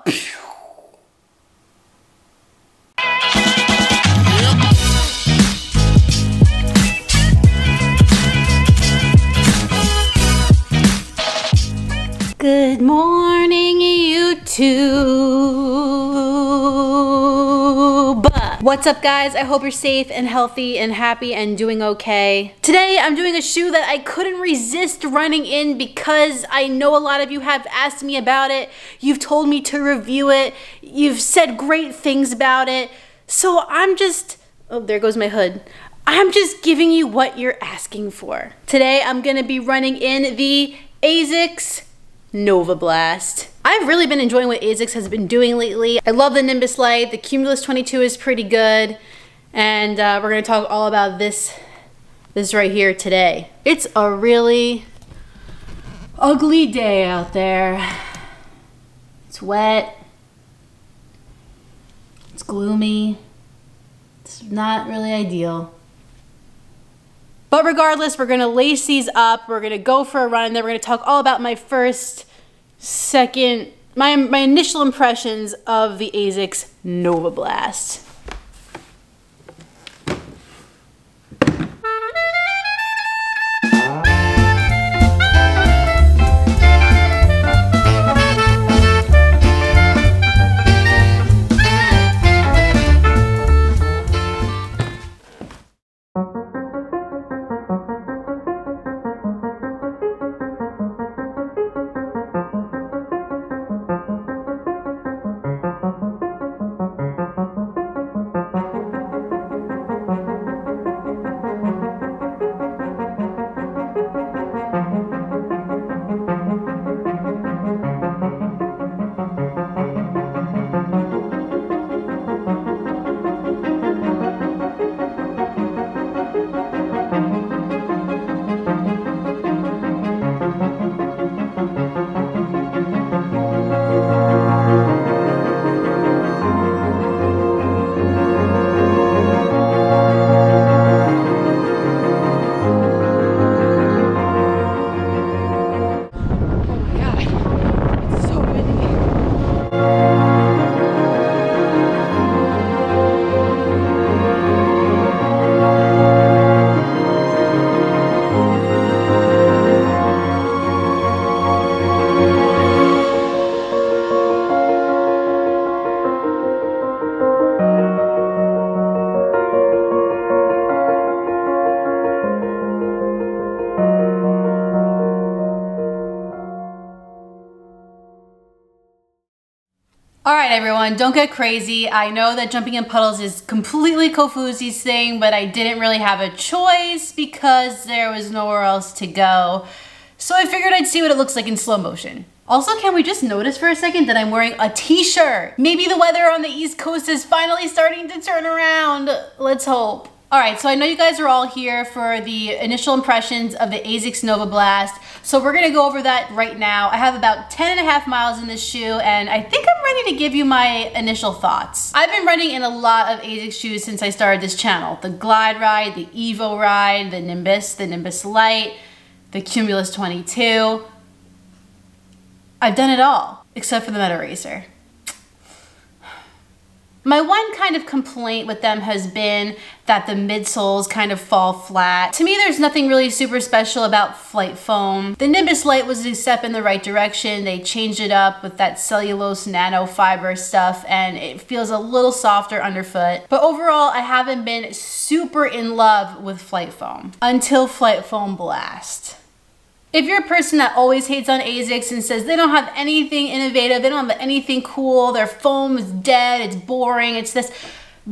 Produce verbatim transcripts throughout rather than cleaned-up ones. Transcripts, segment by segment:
up. Good morning, YouTube. What's up, guys? I hope you're safe and healthy and happy and doing okay. Today, I'm doing a shoe that I couldn't resist running in because I know a lot of you have asked me about it. You've told me to review it. You've said great things about it. So I'm just, oh, there goes my hood. I'm just giving you what you're asking for. Today, I'm gonna be running in the ASICS NovaBlast. I've really been enjoying what ASICS has been doing lately. I love the Nimbus Light. The Cumulus twenty-two is pretty good. And uh, we're gonna talk all about this, this right here today. It's a really ugly day out there. It's wet. It's gloomy. It's not really ideal. But regardless, we're gonna lace these up, we're gonna go for a run, and then we're gonna talk all about my first, second, my, my initial impressions of the ASICS NovaBlast. Alright everyone, don't get crazy. I know that jumping in puddles is completely Kofuzi's thing, but I didn't really have a choice because there was nowhere else to go. So I figured I'd see what it looks like in slow motion. Also, can we just notice for a second that I'm wearing a t-shirt? Maybe the weather on the East Coast is finally starting to turn around. Let's hope. Alright, so I know you guys are all here for the initial impressions of the ASICS NovaBlast, so we're gonna go over that right now. I have about ten and a half miles in this shoe, and I think I'm ready to give you my initial thoughts. I've been running in a lot of ASICS shoes since I started this channel. The Glide Ride, the Evo Ride, the Nimbus, the Nimbus Light, the Cumulus twenty-two. I've done it all, except for the Meta Racer. My one kind of complaint with them has been that the midsoles kind of fall flat. To me, there's nothing really super special about FlyteFoam. The Nimbus Light was a step in the right direction. They changed it up with that cellulose nanofiber stuff, and it feels a little softer underfoot. But overall, I haven't been super in love with FlyteFoam until FlyteFoam Blast. If you're a person that always hates on ASICS and says they don't have anything innovative, they don't have anything cool, their foam is dead, it's boring, it's this,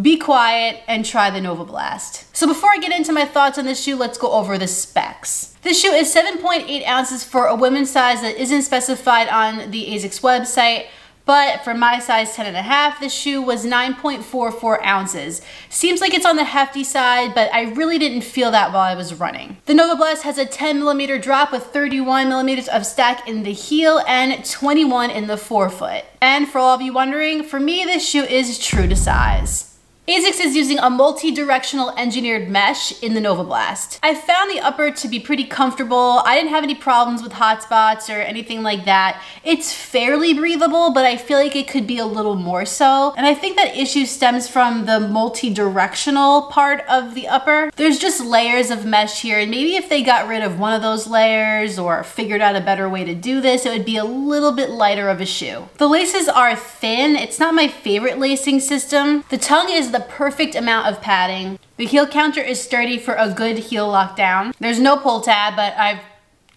be quiet and try the NovaBlast. So before I get into my thoughts on this shoe, let's go over the specs. This shoe is seven point eight ounces for a women's size that isn't specified on the ASICS website. But for my size ten and a half, this shoe was nine point four four ounces. Seems like it's on the hefty side, but I really didn't feel that while I was running. The NovaBlast has a ten millimeter drop with thirty-one millimeters of stack in the heel and twenty-one in the forefoot. And for all of you wondering, for me, this shoe is true to size. ASICS is using a multi-directional engineered mesh in the NovaBlast. I found the upper to be pretty comfortable. I didn't have any problems with hot spots or anything like that. It's fairly breathable, but I feel like it could be a little more so. And I think that issue stems from the multi-directional part of the upper. There's just layers of mesh here, and maybe if they got rid of one of those layers or figured out a better way to do this, it would be a little bit lighter of a shoe. The laces are thin. It's not my favorite lacing system. The tongue is the perfect amount of padding. The heel counter is sturdy for a good heel lockdown. There's no pull tab, but I've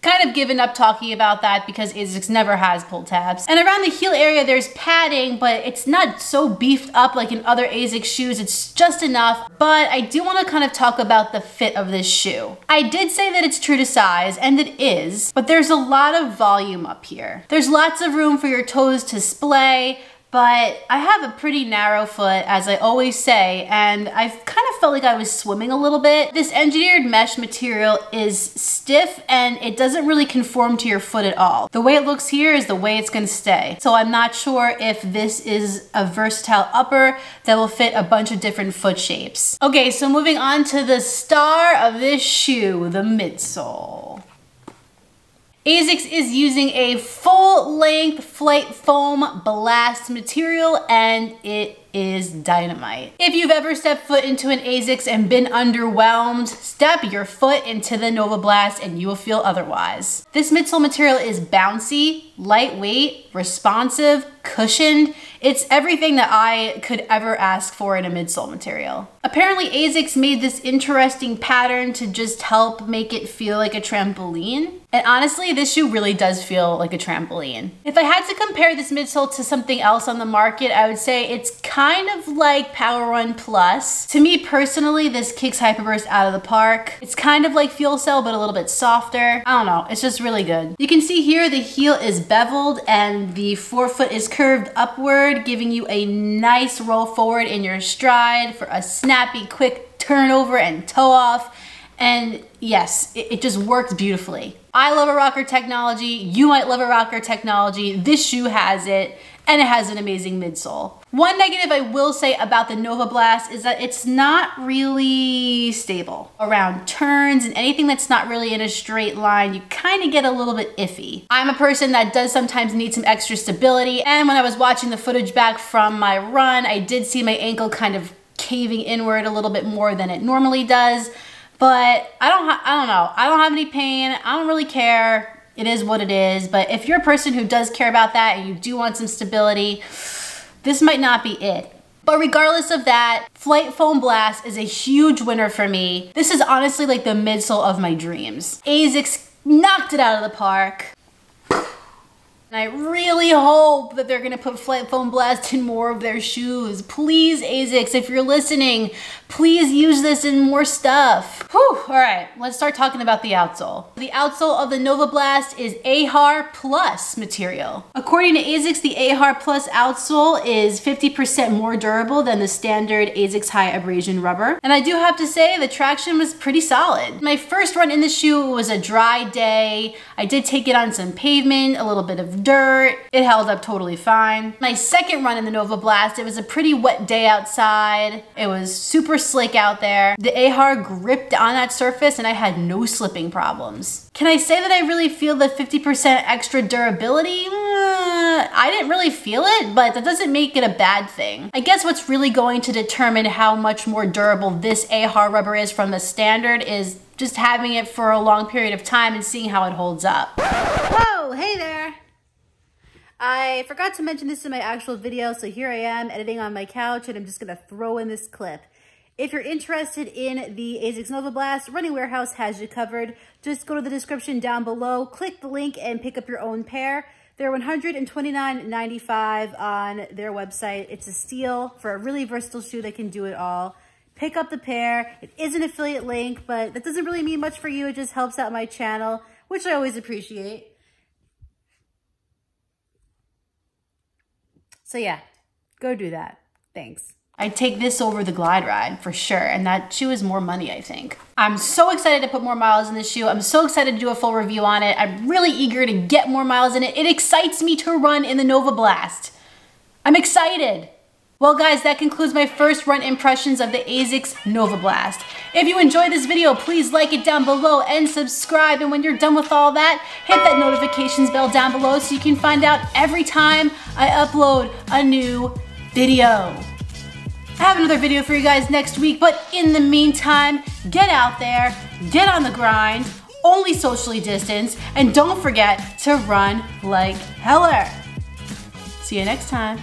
kind of given up talking about that because ASICS never has pull tabs. And around the heel area there's padding, but it's not so beefed up like in other ASICS shoes. It's just enough. But I do want to kind of talk about the fit of this shoe. I did say that it's true to size, and it is, but there's a lot of volume up here. There's lots of room for your toes to splay, but I have a pretty narrow foot, as I always say, and I've kind of felt like I was swimming a little bit. This engineered mesh material is stiff and it doesn't really conform to your foot at all. The way it looks here is the way it's gonna stay. So I'm not sure if this is a versatile upper that will fit a bunch of different foot shapes. Okay, so moving on to the star of this shoe, the midsole. ASICS is using a full-length FlyteFoam Blast material, and it is dynamite. If you've ever stepped foot into an ASICS and been underwhelmed, step your foot into the NovaBlast and you will feel otherwise. This midsole material is bouncy, lightweight, responsive, cushioned. It's everything that I could ever ask for in a midsole material. Apparently ASICS made this interesting pattern to just help make it feel like a trampoline. And honestly, this shoe really does feel like a trampoline. If I had to compare this midsole to something else on the market, I would say it's kind of like Power Run Plus. To me personally, this kicks Hyperverse out of the park. It's kind of like Fuel Cell, but a little bit softer. I don't know, it's just really good. You can see here the heel is beveled and the forefoot is curved upward, giving you a nice roll forward in your stride for a snappy, quick turnover and toe off. And yes, it, it just works beautifully. I love a rocker technology. You might love a rocker technology. This shoe has it, and it has an amazing midsole. One negative I will say about the NovaBlast is that it's not really stable. Around turns and anything that's not really in a straight line, you kind of get a little bit iffy. I'm a person that does sometimes need some extra stability, and when I was watching the footage back from my run, I did see my ankle kind of caving inward a little bit more than it normally does, but I don't, I don't know. I don't have any pain. I don't really care. It is what it is, but if you're a person who does care about that and you do want some stability, this might not be it. But regardless of that, FlyteFoam Blast is a huge winner for me. This is honestly like the midsole of my dreams. ASICS knocked it out of the park. And I really hope that they're gonna put FlyteFoam Blast in more of their shoes. Please, ASICS, if you're listening, please use this in more stuff. Whew, all right, let's start talking about the outsole. The outsole of the NovaBlast is A H A R Plus material. According to ASICS, the A H A R Plus outsole is fifty percent more durable than the standard ASICS high abrasion rubber. And I do have to say the traction was pretty solid. My first run in the shoe was a dry day. I did take it on some pavement, a little bit of dirt. It held up totally fine. My second run in the NovaBlast, it was a pretty wet day outside. It was super slick out there. The A H A R gripped on that surface and I had no slipping problems. Can I say that I really feel the fifty percent extra durability? Uh, I didn't really feel it, but that doesn't make it a bad thing. I guess what's really going to determine how much more durable this A H A R rubber is from the standard is just having it for a long period of time and seeing how it holds up. Whoa, hey there. I forgot to mention this in my actual video, so here I am editing on my couch and I'm just gonna throw in this clip. If you're interested in the ASICS NovaBlast, Running Warehouse has you covered. Just go to the description down below, click the link and pick up your own pair. They're one hundred twenty-nine ninety-five on their website. It's a steal for a really versatile shoe that can do it all. Pick up the pair. It is an affiliate link, but that doesn't really mean much for you. It just helps out my channel, which I always appreciate. So yeah, go do that. Thanks. I'd take this over the Glide Ride for sure, and that shoe is more money, I think. I'm so excited to put more miles in this shoe. I'm so excited to do a full review on it. I'm really eager to get more miles in it. It excites me to run in the NovaBlast. I'm excited. Well guys, that concludes my first run impressions of the ASICS NovaBlast. If you enjoyed this video, please like it down below and subscribe. And when you're done with all that, hit that notifications bell down below so you can find out every time I upload a new video. I have another video for you guys next week, but in the meantime, get out there, get on the grind, only socially distance, and don't forget to run like Heller. See you next time.